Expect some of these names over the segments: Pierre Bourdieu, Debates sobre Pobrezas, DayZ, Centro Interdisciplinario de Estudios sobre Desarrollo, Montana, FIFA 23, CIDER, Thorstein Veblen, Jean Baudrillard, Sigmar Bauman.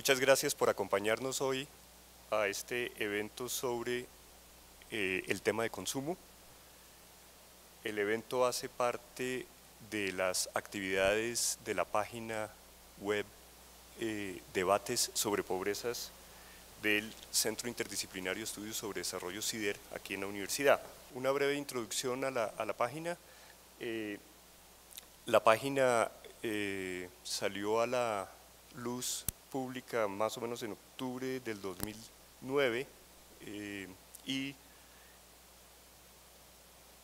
Muchas gracias por acompañarnos hoy a este evento sobre el tema de consumo. El evento hace parte de las actividades de la página web Debates sobre Pobrezas del Centro Interdisciplinario de Estudios sobre Desarrollo CIDER aquí en la universidad. Una breve introducción a la página. La página salió a la luz pública más o menos en octubre del 2009 y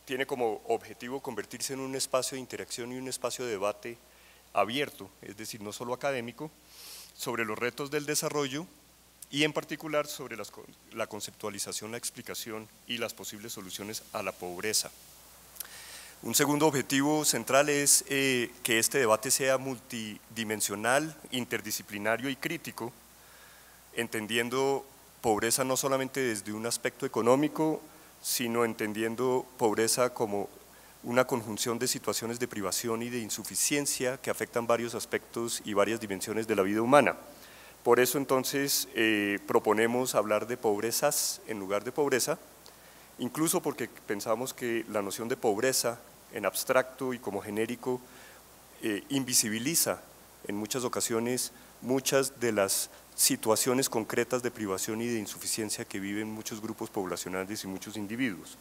tiene como objetivo convertirse en un espacio de interacción y un espacio de debate abierto, es decir, no solo académico, sobre los retos del desarrollo y en particular sobre la conceptualización, la explicación y las posibles soluciones a la pobreza. Un segundo objetivo central es que este debate sea multidimensional, interdisciplinario y crítico, entendiendo pobreza no solamente desde un aspecto económico, sino entendiendo pobreza como una conjunción de situaciones de privación y de insuficiencia que afectan varios aspectos y varias dimensiones de la vida humana. Por eso entonces proponemos hablar de pobrezas en lugar de pobreza, incluso porque pensamos que la noción de pobreza en abstracto y como genérico invisibiliza en muchas ocasiones muchas de las situaciones concretas de privación y de insuficiencia que viven muchos grupos poblacionales y muchos individuos.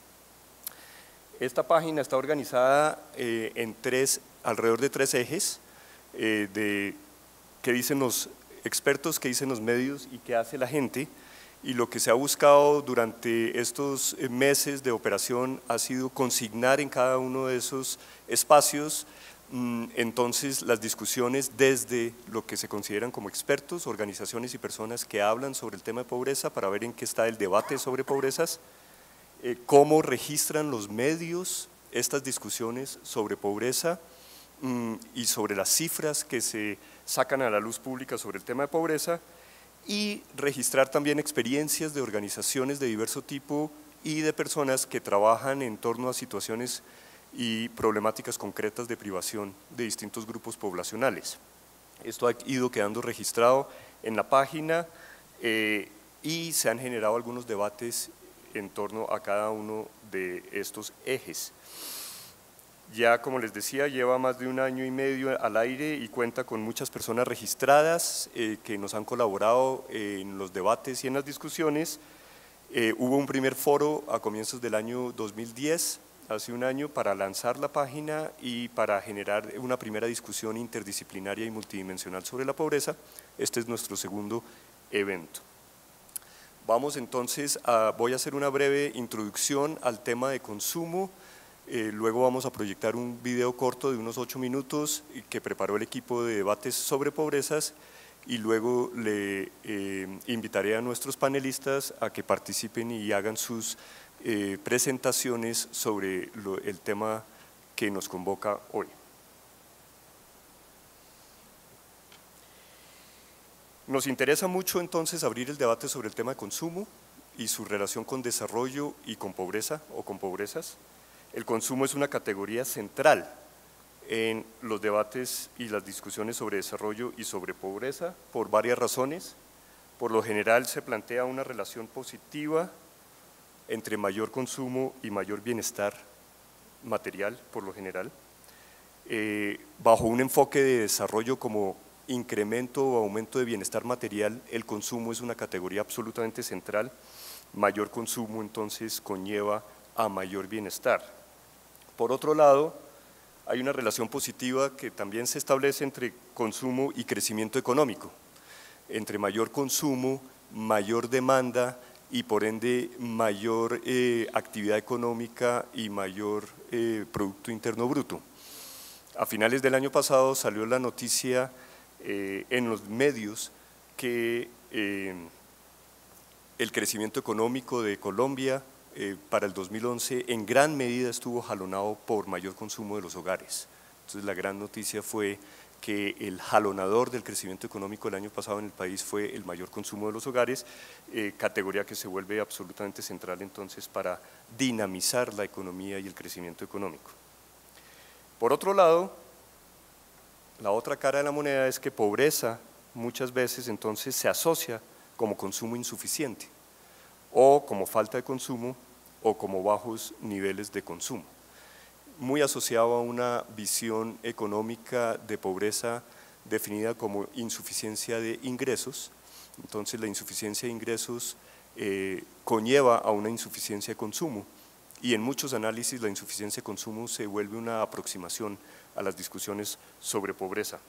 Esta página está organizada alrededor de tres ejes, de qué dicen los expertos, qué dicen los medios y qué hace la gente. Y lo que se ha buscado durante estos meses de operación ha sido consignar en cada uno de esos espacios entonces las discusiones desde lo que se consideran como expertos, organizaciones y personas que hablan sobre el tema de pobreza para ver en qué está el debate sobre pobrezas, cómo registran los medios estas discusiones sobre pobreza y sobre las cifras que se sacan a la luz pública sobre el tema de pobreza, y registrar también experiencias de organizaciones de diverso tipo y de personas que trabajan en torno a situaciones y problemáticas concretas de privación de distintos grupos poblacionales. Esto ha ido quedando registrado en la página y se han generado algunos debates en torno a cada uno de estos ejes. Ya, como les decía, lleva más de un año y medio al aire y cuenta con muchas personas registradas que nos han colaborado en los debates y en las discusiones. Hubo un primer foro a comienzos del año 2010, hace un año, para lanzar la página y para generar una primera discusión interdisciplinaria y multidimensional sobre la pobreza. Este es nuestro segundo evento. Vamos entonces, voy a hacer una breve introducción al tema de consumo. Luego vamos a proyectar un video corto de unos 8 minutos que preparó el equipo de debates sobre pobrezas y luego le invitaré a nuestros panelistas a que participen y hagan sus presentaciones sobre el tema que nos convoca hoy. Nos interesa mucho entonces abrir el debate sobre el tema de consumo y su relación con desarrollo y con pobreza o con pobrezas. El consumo es una categoría central en los debates y las discusiones sobre desarrollo y sobre pobreza por varias razones. Por lo general se plantea una relación positiva entre mayor consumo y mayor bienestar material, por lo general, bajo un enfoque de desarrollo como incremento o aumento de bienestar material. El consumo es una categoría absolutamente central. Mayor consumo entonces conlleva a mayor bienestar. Por otro lado, hay una relación positiva que también se establece entre consumo y crecimiento económico. Entre mayor consumo, mayor demanda y por ende mayor actividad económica y mayor Producto Interno Bruto. A finales del año pasado salió la noticia en los medios que el crecimiento económico de Colombia para el 2011 en gran medida estuvo jalonado por mayor consumo de los hogares. Entonces la gran noticia fue que el jalonador del crecimiento económico el año pasado en el país fue el mayor consumo de los hogares, categoría que se vuelve absolutamente central entonces para dinamizar la economía y el crecimiento económico. Por otro lado, la otra cara de la moneda es que pobreza muchas veces entonces se asocia como consumo insuficiente o como falta de consumo o como bajos niveles de consumo. Muy asociado a una visión económica de pobreza definida como insuficiencia de ingresos. Entonces la insuficiencia de ingresos conlleva a una insuficiencia de consumo, y en muchos análisis la insuficiencia de consumo se vuelve una aproximación a las discusiones sobre pobreza,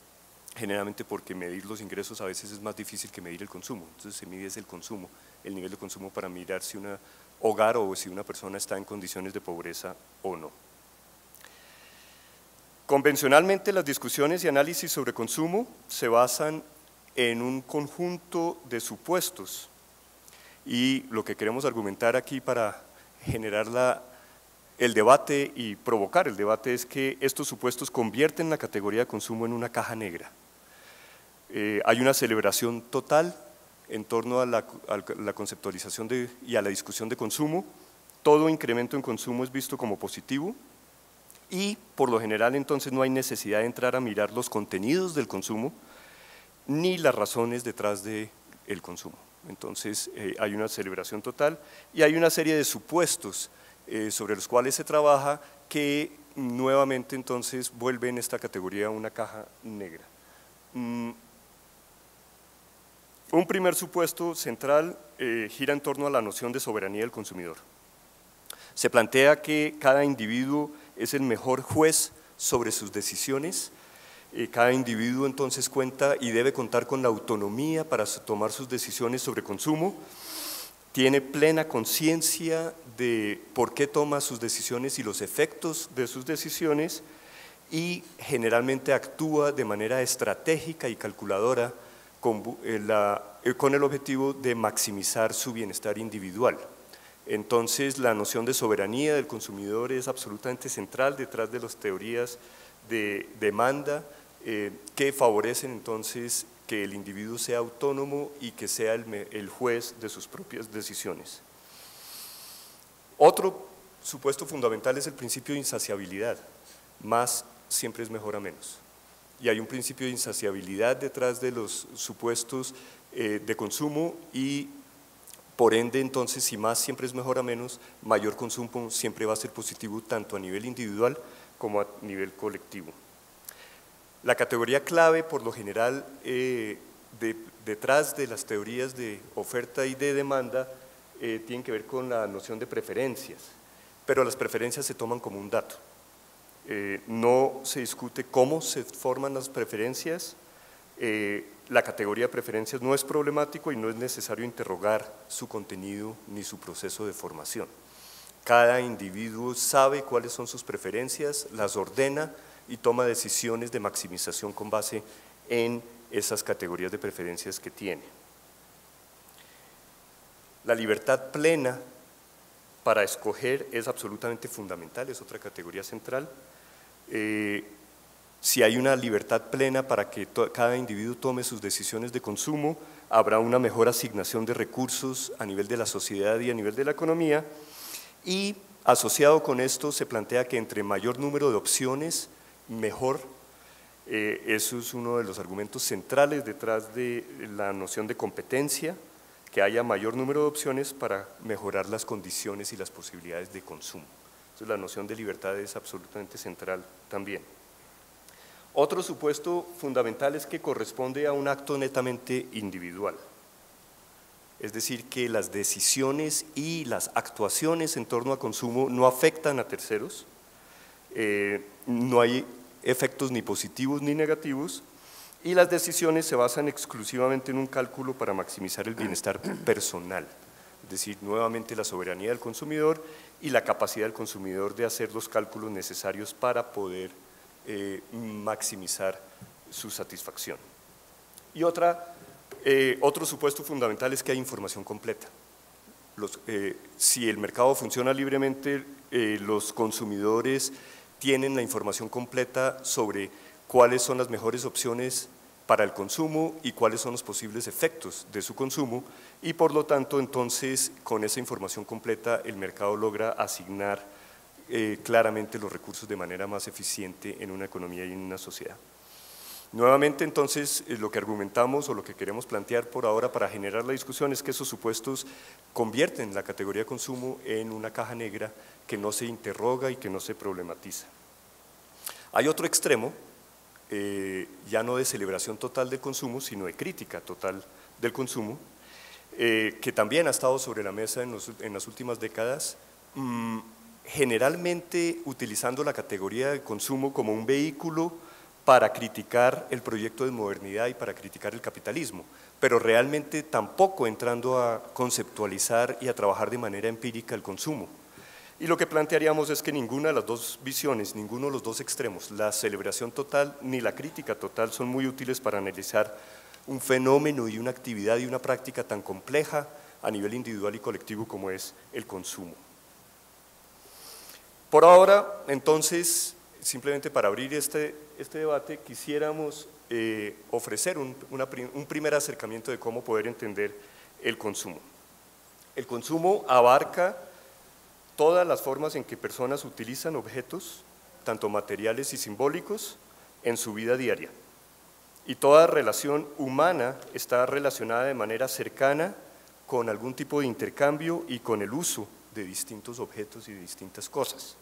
generalmente porque medir los ingresos a veces es más difícil que medir el consumo. Entonces se mide el consumo, el nivel de consumo, para mirar si un hogar o si una persona está en condiciones de pobreza o no. Convencionalmente las discusiones y análisis sobre consumo se basan en un conjunto de supuestos, y lo que queremos argumentar aquí para generar el debate y provocar el debate es que estos supuestos convierten la categoría de consumo en una caja negra. Hay una celebración total en torno a la conceptualización y a la discusión de consumo. Todo incremento en consumo es visto como positivo, y por lo general entonces no hay necesidad de entrar a mirar los contenidos del consumo ni las razones detrás del consumo. Entonces hay una celebración total y hay una serie de supuestos sobre los cuales se trabaja, que nuevamente entonces vuelven esta categoría una caja negra. Un primer supuesto central gira en torno a la noción de soberanía del consumidor. Se plantea que cada individuo es el mejor juez sobre sus decisiones. Cada individuo entonces cuenta y debe contar con la autonomía para tomar sus decisiones sobre consumo, tiene plena conciencia de por qué toma sus decisiones y los efectos de sus decisiones, y generalmente actúa de manera estratégica y calculadora con el objetivo de maximizar su bienestar individual. Entonces, la noción de soberanía del consumidor es absolutamente central detrás de las teorías de demanda que favorecen entonces que el individuo sea autónomo y que sea el juez de sus propias decisiones. Otro supuesto fundamental es el principio de insaciabilidad: más siempre es mejor a menos. Y hay un principio de insaciabilidad detrás de los supuestos de consumo, y por ende, entonces, si más siempre es mejor a menos, mayor consumo siempre va a ser positivo tanto a nivel individual como a nivel colectivo. La categoría clave, por lo general, detrás de las teorías de oferta y de demanda tienen que ver con la noción de preferencias, pero las preferencias se toman como un dato. No se discute cómo se forman las preferencias. La categoría de preferencias no es problemático y no es necesario interrogar su contenido ni su proceso de formación. Cada individuo sabe cuáles son sus preferencias, las ordena y toma decisiones de maximización con base en esas categorías de preferencias que tiene. La libertad plena para escoger es absolutamente fundamental, es otra categoría central. Si hay una libertad plena para que cada individuo tome sus decisiones de consumo, habrá una mejor asignación de recursos a nivel de la sociedad y a nivel de la economía, y asociado con esto se plantea que entre mayor número de opciones, mejor. Eso es uno de los argumentos centrales detrás de la noción de competencia, que haya mayor número de opciones para mejorar las condiciones y las posibilidades de consumo. Entonces, la noción de libertad es absolutamente central también. Otro supuesto fundamental es que corresponde a un acto netamente individual, es decir, que las decisiones y las actuaciones en torno a consumo no afectan a terceros, no hay efectos ni positivos ni negativos, y las decisiones se basan exclusivamente en un cálculo para maximizar el bienestar personal, es decir, nuevamente la soberanía del consumidor y la capacidad del consumidor de hacer los cálculos necesarios para poder maximizar su satisfacción. Y otro supuesto fundamental es que hay información completa. Si el mercado funciona libremente, los consumidores tienen la información completa sobre cuáles son las mejores opciones para el consumo y cuáles son los posibles efectos de su consumo, y por lo tanto entonces con esa información completa el mercado logra asignar claramente los recursos de manera más eficiente en una economía y en una sociedad. Nuevamente, entonces, lo que argumentamos o lo que queremos plantear por ahora para generar la discusión es que esos supuestos convierten la categoría de consumo en una caja negra que no se interroga y que no se problematiza. Hay otro extremo, ya no de celebración total del consumo, sino de crítica total del consumo, que también ha estado sobre la mesa en las últimas décadas, generalmente utilizando la categoría de consumo como un vehículo para criticar el proyecto de modernidad y para criticar el capitalismo, pero realmente tampoco entrando a conceptualizar y a trabajar de manera empírica el consumo. Y lo que plantearíamos es que ninguna de las dos visiones, ninguno de los dos extremos, la celebración total ni la crítica total, son muy útiles para analizar un fenómeno y una actividad y una práctica tan compleja a nivel individual y colectivo como es el consumo. Por ahora, entonces, simplemente para abrir este debate, quisiéramos ofrecer un primer acercamiento de cómo poder entender el consumo. El consumo abarca todas las formas en que personas utilizan objetos, tanto materiales y simbólicos, en su vida diaria. Y toda relación humana está relacionada de manera cercana con algún tipo de intercambio y con el uso de distintos objetos y de distintas cosas.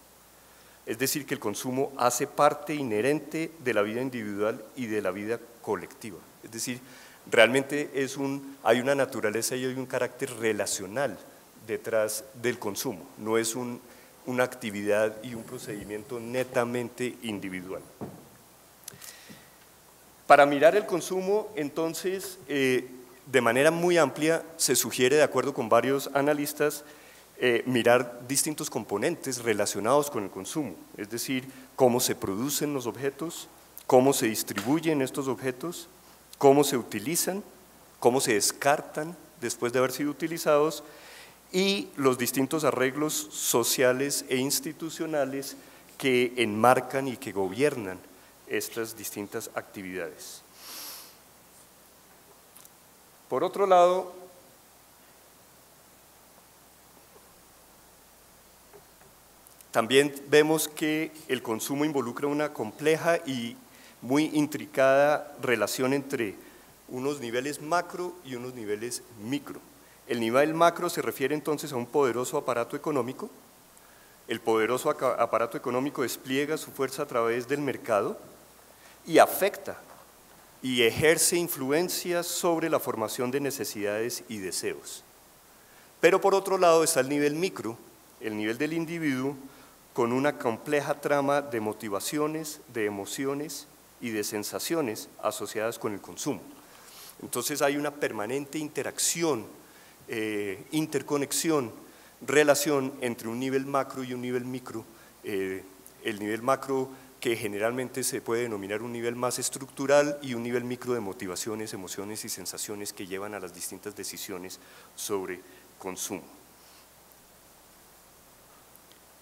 Es decir, que el consumo hace parte inherente de la vida individual y de la vida colectiva. Es decir, realmente hay una naturaleza y hay un carácter relacional detrás del consumo. No es una actividad y un procedimiento netamente individual. Para mirar el consumo, entonces, de manera muy amplia, se sugiere, de acuerdo con varios analistas, mirar distintos componentes relacionados con el consumo, es decir, cómo se producen los objetos, cómo se distribuyen estos objetos, cómo se utilizan, cómo se descartan después de haber sido utilizados y los distintos arreglos sociales e institucionales que enmarcan y que gobiernan estas distintas actividades. Por otro lado, también vemos que el consumo involucra una compleja y muy intricada relación entre unos niveles macro y unos niveles micro. El nivel macro se refiere entonces a un poderoso aparato económico. El poderoso aparato económico despliega su fuerza a través del mercado y afecta y ejerce influencia sobre la formación de necesidades y deseos. Pero por otro lado está el nivel micro, el nivel del individuo, con una compleja trama de motivaciones, de emociones y de sensaciones asociadas con el consumo. Entonces hay una permanente interacción, interconexión, relación entre un nivel macro y un nivel micro. El nivel macro que generalmente se puede denominar un nivel más estructural y un nivel micro de motivaciones, emociones y sensaciones que llevan a las distintas decisiones sobre consumo.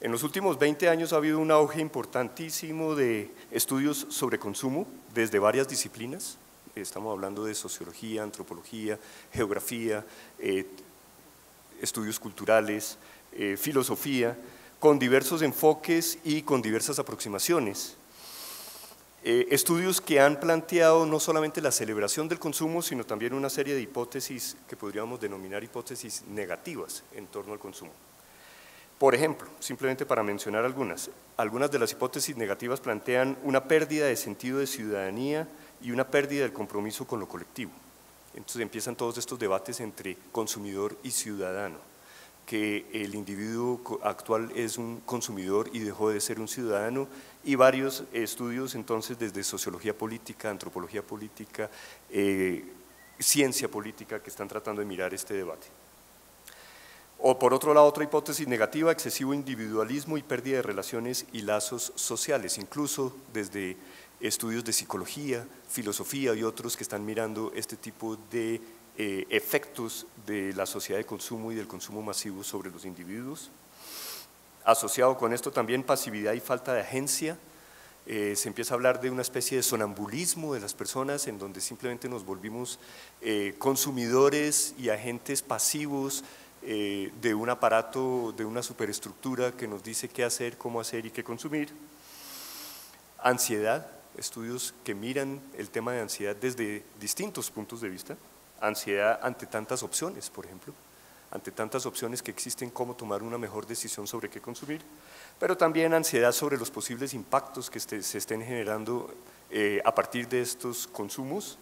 En los últimos 20 años ha habido un auge importantísimo de estudios sobre consumo desde varias disciplinas. Estamos hablando de sociología, antropología, geografía, estudios culturales, filosofía, con diversos enfoques y con diversas aproximaciones. Estudios que han planteado no solamente la celebración del consumo, sino también una serie de hipótesis que podríamos denominar hipótesis negativas en torno al consumo. Por ejemplo, simplemente para mencionar algunas de las hipótesis negativas plantean una pérdida de sentido de ciudadanía y una pérdida del compromiso con lo colectivo. Entonces empiezan todos estos debates entre consumidor y ciudadano, que el individuo actual es un consumidor y dejó de ser un ciudadano, y varios estudios entonces desde sociología política, antropología política, ciencia política que están tratando de mirar este debate. O por otro lado, otra hipótesis negativa, excesivo individualismo y pérdida de relaciones y lazos sociales, incluso desde estudios de psicología, filosofía y otros que están mirando este tipo de efectos de la sociedad de consumo y del consumo masivo sobre los individuos. Asociado con esto también pasividad y falta de agencia. Se empieza a hablar de una especie de sonambulismo de las personas en donde simplemente nos volvimos consumidores y agentes pasivos de un aparato, de una superestructura que nos dice qué hacer, cómo hacer y qué consumir. Ansiedad, estudios que miran el tema de ansiedad desde distintos puntos de vista, ansiedad ante tantas opciones, por ejemplo, ante tantas opciones que existen, cómo tomar una mejor decisión sobre qué consumir, pero también ansiedad sobre los posibles impactos que se estén generando a partir de estos consumos,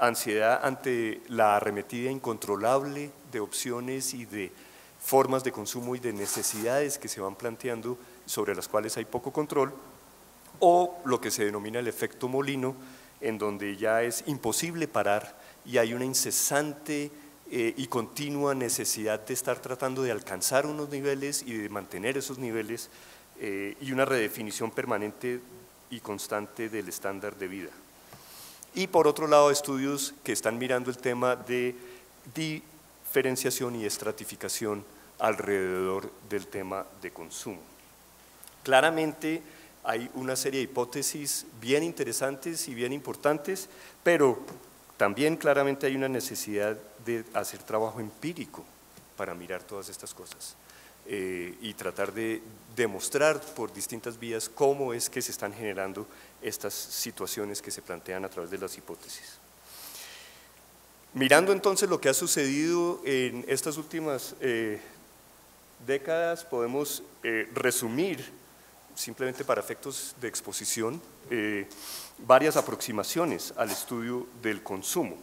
ansiedad ante la arremetida incontrolable de opciones y de formas de consumo y de necesidades que se van planteando, sobre las cuales hay poco control, o lo que se denomina el efecto molino, en donde ya es imposible parar y hay una incesante y continua necesidad de estar tratando de alcanzar unos niveles y de mantener esos niveles y una redefinición permanente y constante del estándar de vida. Y por otro lado, estudios que están mirando el tema de diferenciación y estratificación alrededor del tema de consumo. Claramente hay una serie de hipótesis bien interesantes y bien importantes, pero también claramente hay una necesidad de hacer trabajo empírico para mirar todas estas cosas y tratar de demostrar por distintas vías cómo es que se están generando estas situaciones que se plantean a través de las hipótesis. Mirando entonces lo que ha sucedido en estas últimas décadas, podemos resumir, simplemente para efectos de exposición, varias aproximaciones al estudio del consumo.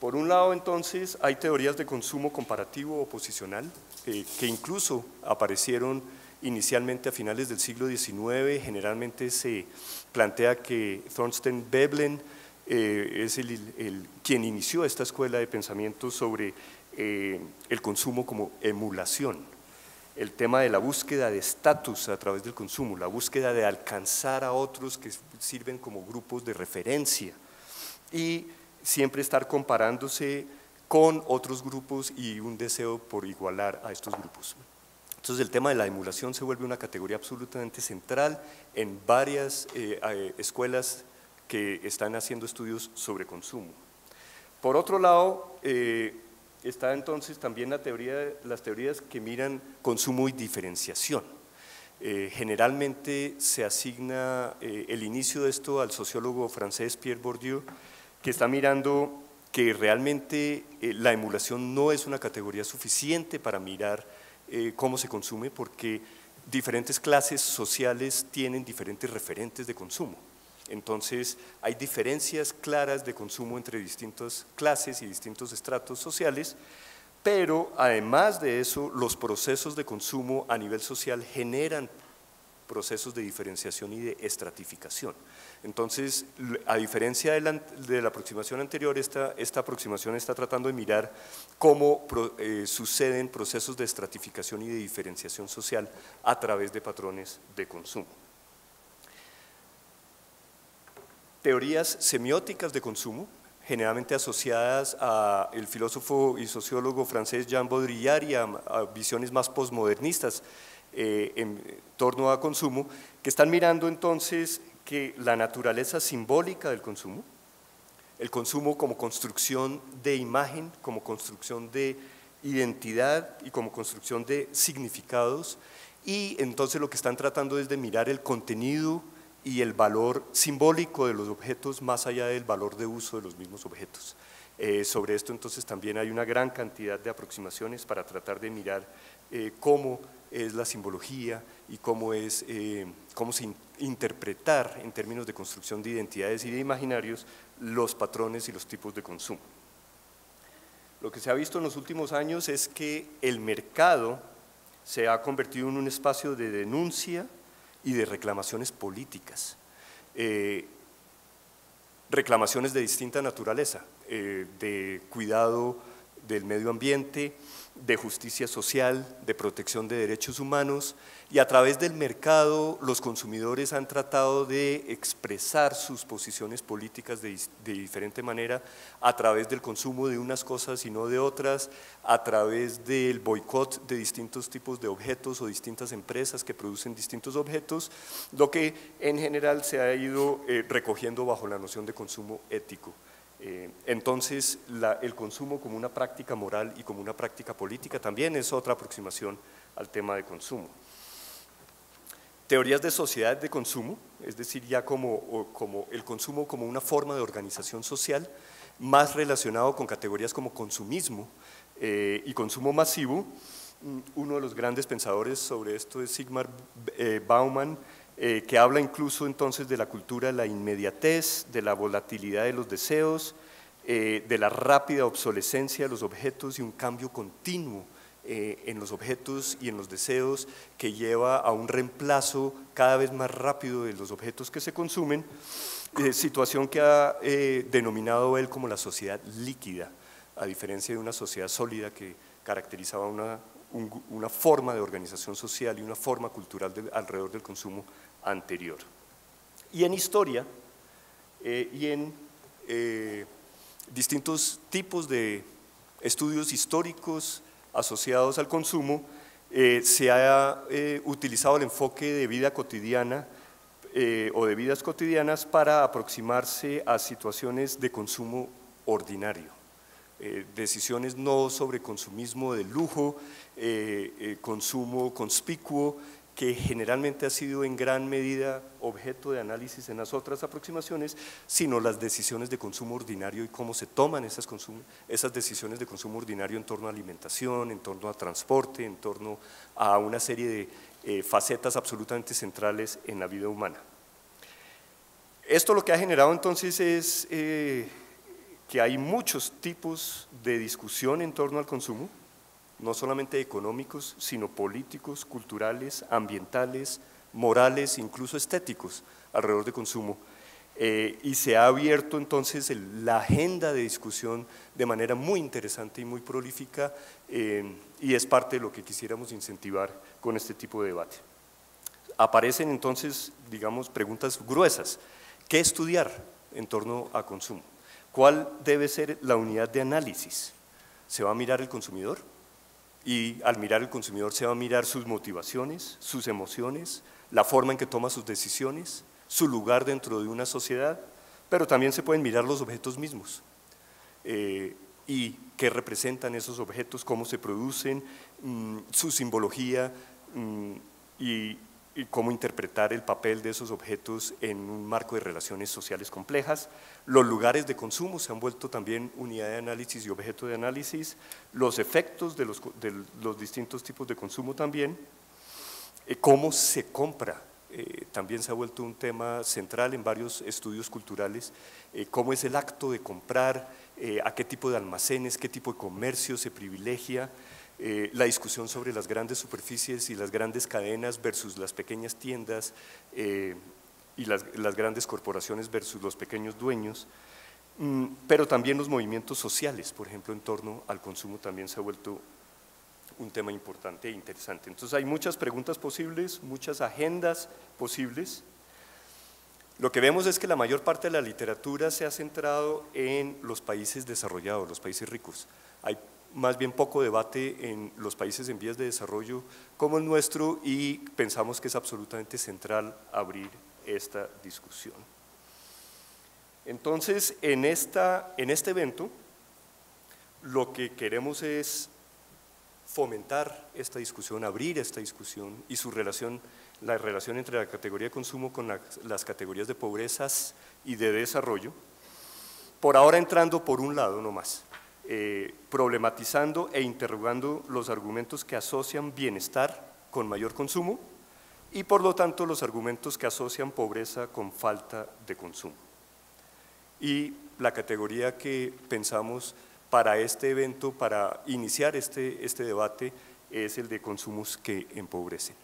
Por un lado, entonces, hay teorías de consumo comparativo o posicional que incluso aparecieron inicialmente a finales del siglo XIX. Generalmente se plantea que Thorstein Veblen es quien inició esta escuela de pensamiento sobre el consumo como emulación. El tema de la búsqueda de estatus a través del consumo, la búsqueda de alcanzar a otros que sirven como grupos de referencia y siempre estar comparándose con otros grupos y un deseo por igualar a estos grupos. Entonces, el tema de la emulación se vuelve una categoría absolutamente central en varias escuelas que están haciendo estudios sobre consumo. Por otro lado, está entonces también las teorías que miran consumo y diferenciación. Generalmente se asigna el inicio de esto al sociólogo francés Pierre Bourdieu, que está mirando que realmente la emulación no es una categoría suficiente para mirar cómo se consume, porque diferentes clases sociales tienen diferentes referentes de consumo. Entonces, hay diferencias claras de consumo entre distintas clases y distintos estratos sociales, pero además de eso, los procesos de consumo a nivel social generan procesos de diferenciación y de estratificación. Entonces, a diferencia de la aproximación anterior, esta aproximación está tratando de mirar cómo suceden procesos de estratificación y de diferenciación social a través de patrones de consumo. Teorías semióticas de consumo, generalmente asociadas al filósofo y sociólogo francés Jean Baudrillard y a visiones más posmodernistas en torno a consumo, que están mirando entonces que la naturaleza simbólica del consumo, el consumo como construcción de imagen, como construcción de identidad y como construcción de significados, y entonces lo que están tratando es de mirar el contenido y el valor simbólico de los objetos más allá del valor de uso de los mismos objetos. Sobre esto entonces también hay una gran cantidad de aproximaciones para tratar de mirar cómo es la simbología y cómo se interpretar en términos de construcción de identidades y de imaginarios los patrones y los tipos de consumo. Lo que se ha visto en los últimos años es que el mercado se ha convertido en un espacio de denuncia y de reclamaciones políticas, reclamaciones de distinta naturaleza, de cuidado del medio ambiente, de justicia social, de protección de derechos humanos, y a través del mercado los consumidores han tratado de expresar sus posiciones políticas de diferente manera, a través del consumo de unas cosas y no de otras, a través del boicot de distintos tipos de objetos o distintas empresas que producen distintos objetos, lo que en general se ha ido recogiendo bajo la noción de consumo ético. Entonces, el consumo como una práctica moral y como una práctica política también es otra aproximación al tema de consumo. Teorías de sociedades de consumo, es decir, ya como el consumo como una forma de organización social, más relacionado con categorías como consumismo y consumo masivo. Uno de los grandes pensadores sobre esto es Sigmar Bauman, que habla incluso entonces de la cultura de la inmediatez, de la volatilidad de los deseos, de la rápida obsolescencia de los objetos y un cambio continuo en los objetos y en los deseos que lleva a un reemplazo cada vez más rápido de los objetos que se consumen, situación que ha denominado él como la sociedad líquida, a diferencia de una sociedad sólida que caracterizaba una forma de organización social y una forma cultural alrededor del consumo anterior. Y en historia y en distintos tipos de estudios históricos asociados al consumo, se ha utilizado el enfoque de vida cotidiana o de vidas cotidianas para aproximarse a situaciones de consumo ordinario, decisiones no sobre consumismo de lujo, consumo conspicuo, que generalmente ha sido en gran medida objeto de análisis en las otras aproximaciones, sino las decisiones de consumo ordinario y cómo se toman esas decisiones de consumo ordinario en torno a alimentación, en torno a transporte, en torno a una serie de facetas absolutamente centrales en la vida humana. Esto lo que ha generado entonces es que hay muchos tipos de discusión en torno al consumo, no solamente económicos, sino políticos, culturales, ambientales, morales, incluso estéticos alrededor de consumo. Y se ha abierto entonces la agenda de discusión de manera muy interesante y muy prolífica, y es parte de lo que quisiéramos incentivar con este tipo de debate. Aparecen entonces, digamos, preguntas gruesas. ¿Qué estudiar en torno a consumo? ¿Cuál debe ser la unidad de análisis? ¿Se va a mirar el consumidor? Y al mirar el consumidor se va a mirar sus motivaciones, sus emociones, la forma en que toma sus decisiones, su lugar dentro de una sociedad, pero también se pueden mirar los objetos mismos y qué representan esos objetos, cómo se producen, su simbología y cómo interpretar el papel de esos objetos en un marco de relaciones sociales complejas. Los lugares de consumo se han vuelto también unidad de análisis y objeto de análisis, los efectos de los distintos tipos de consumo también, cómo se compra, también se ha vuelto un tema central en varios estudios culturales, cómo es el acto de comprar, a qué tipo de almacenes, qué tipo de comercio se privilegia, la discusión sobre las grandes superficies y las grandes cadenas versus las pequeñas tiendas, y las grandes corporaciones versus los pequeños dueños, pero también los movimientos sociales, por ejemplo, en torno al consumo también se ha vuelto un tema importante e interesante. Entonces hay muchas preguntas posibles, muchas agendas posibles. Lo que vemos es que la mayor parte de la literatura se ha centrado en los países desarrollados, los países ricos. Hay más bien poco debate en los países en vías de desarrollo como el nuestro y pensamos que es absolutamente central abrir esta discusión. Entonces, en este evento, lo que queremos es fomentar esta discusión, abrir esta discusión y su relación, la relación entre la categoría de consumo con las categorías de pobrezas y de desarrollo, por ahora entrando por un lado nomás, problematizando e interrogando los argumentos que asocian bienestar con mayor consumo, y por lo tanto los argumentos que asocian pobreza con falta de consumo. Y la categoría que pensamos para este evento, para iniciar este debate, es el de consumos que empobrecen.